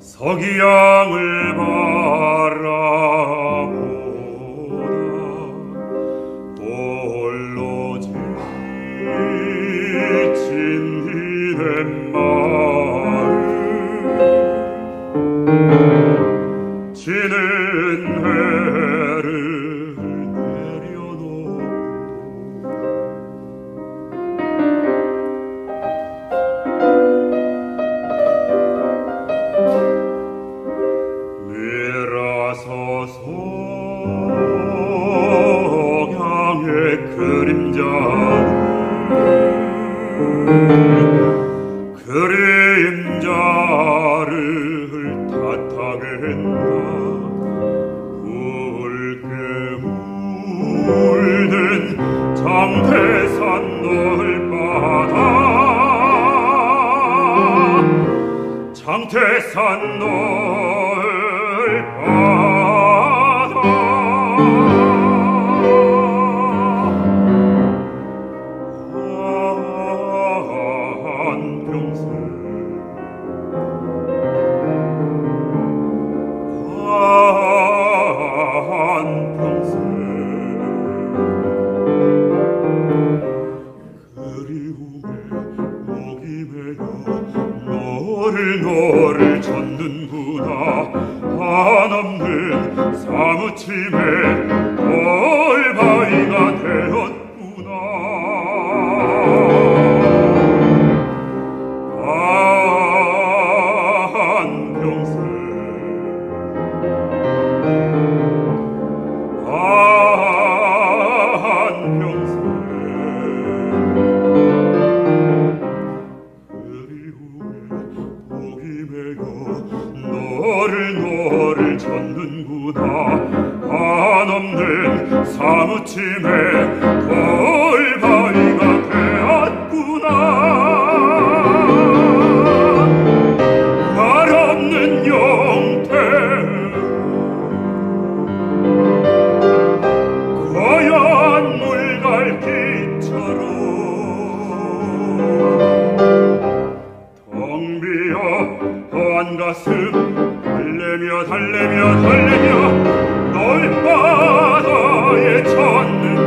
석양을 바라보다 돌로 지친 이내 마음 지는 해를 내려놓고 서양의 그림자를 탓하겠다. 굵게 울든 장대산 넓바다 장대산 넓바다 너를 찾는구나. 한없는 사무침에 얼바이가 되었구나. 너를 찾는구나. 한없는 사무침에 돌바위가 되었구나. 말없는 용태울 고요한 물갈기처럼 텅 비어 한 가슴 달래며 널 바다에 젖는